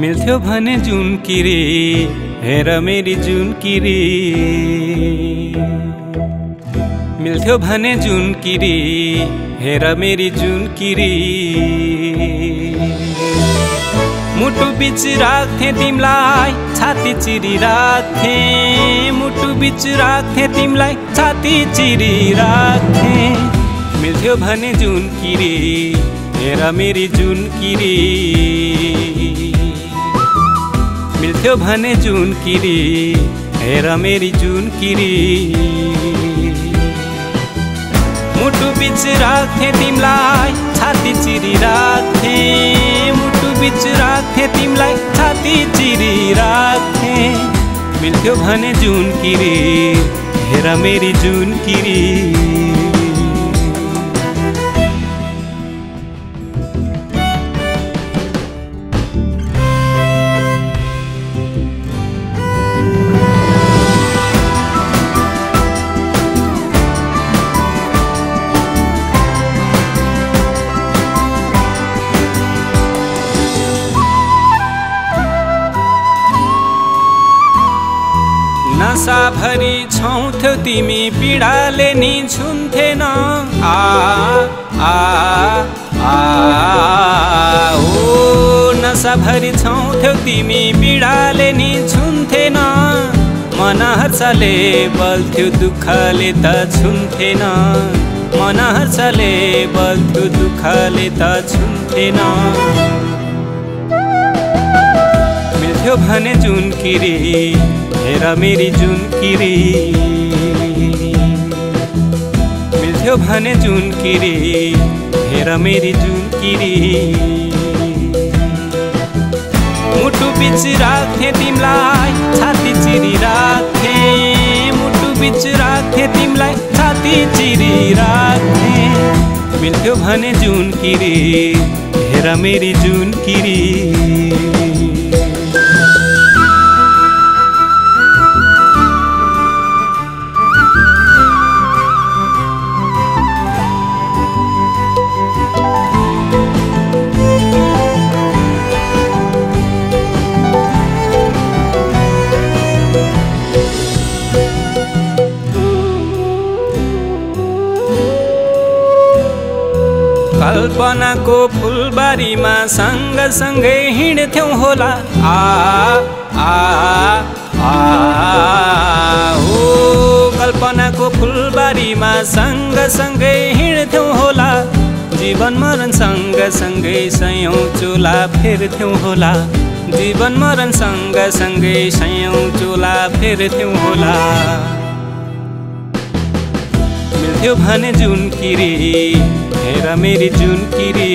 मिल्थ्यो भने जुनकिरी हेर मेरी जुनकिरी, मिल्थ्यो भने जुनकिरी हेर मेरी जुनकिरी। मुटु बिच राख्थे तिमलाई छाती चिरी राख्थे, मुटु बिच राख्थे तिमलाई छाती चिरी राख्थे। मिल्थ्यो भने जुनकिरी हेर मेरी जुनकिरी, मिल्थ्यो भने जुनकिरी हेर मेरी जुनकिरी। मुटु बिच राख्थे तिमलाई छाती चिरी राख्थे, मुटु बिच राख्थे तिमलाई छाती चिरी राख्थे। मिल्थ्यो भने जुनकिरी हेर मेरी जुनकिरी। नसा भरी छौथ्यौ तिमी पीडाले नि छुन्थेन, आ आ आ ओ। नसा भरी छौथ्यौ तिमी पीडाले नि छुन्थेन, मन हर्षले बल्थ्यो दुःखले त छुन्थेन, मन हर्षले बल्थ्यो दुःखले त छुन्थेन। मिल्थ्यो भने जुनकिरी हेर मेरी जुनकिरी, मिल्थ्यो भने जुनकिरी हेर मेरी जुनकिरी। मुटु बिच राख्थे तिमलाई छाती चिरी राख्थे, मुटु बिच राख्थे तिमलाई छाती चिरी राख्थे। मिल्थ्यो भने जुनकिरी हेर मेरी जुनकिरी। कल्पना को फुलबारी में संग संगे हिँड्थ्यौं होला, आ आ आ ओ। कल्पना को फुलबारी में संग संगे हिँड्थ्यौं होला, जीवन मरण संग संगे सयौं चोला फेर्थ्यौं होला, जीवन मरण संग संगे सयौं चोला फेर्थ्यौं होला। मिल्थ्यो भने जुनकिरी हेर मेरी जुनकिरी,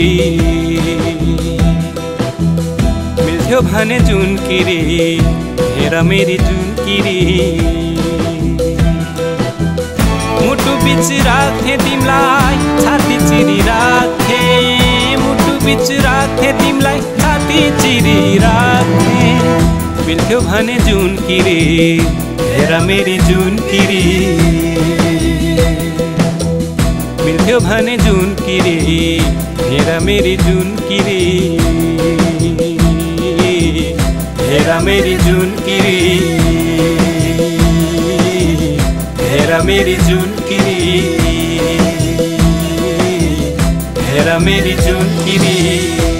मिल्थ्यो भने जुनकिरी हेर मेरी जुनकिरी। मुटु बिच राख्थे तिमलाई छाती चिरी राख्थे, मुटु बिच राख्थे तिमलाई छाती चिरी राख्थे। मिल्थ्यो भने जुनकिरी हेर मेरी जुनकिरी, मिल्थ्यो भने जुनकिरी हेर मेरी जुनकिरी, हेर मेरी जुनकिरी, हेर मेरी जुनकिरी, हेर मेरी जुनकिरी।